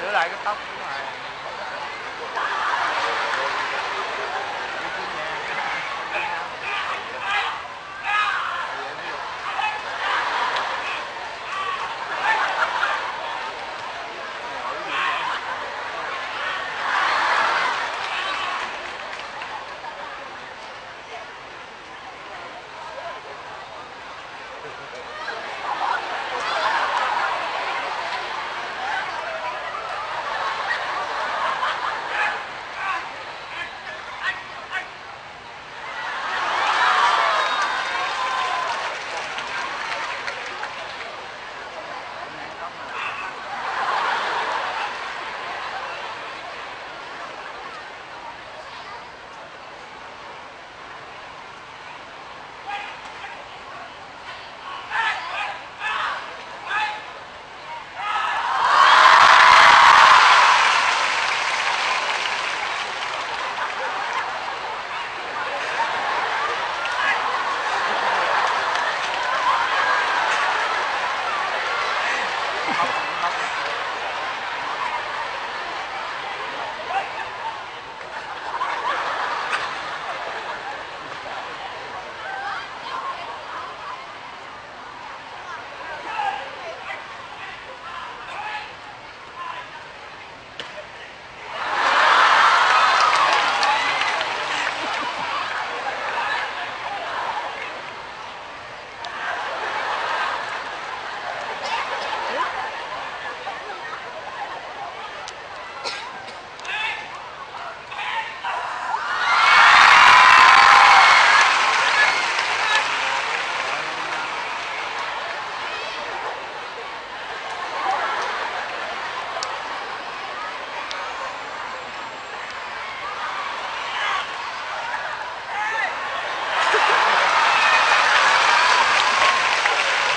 Sửa lại cái tóc đúng rồi.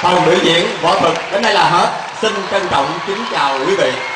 Phần biểu diễn võ thuật đến đây là hết. Xin trân trọng kính chào quý vị.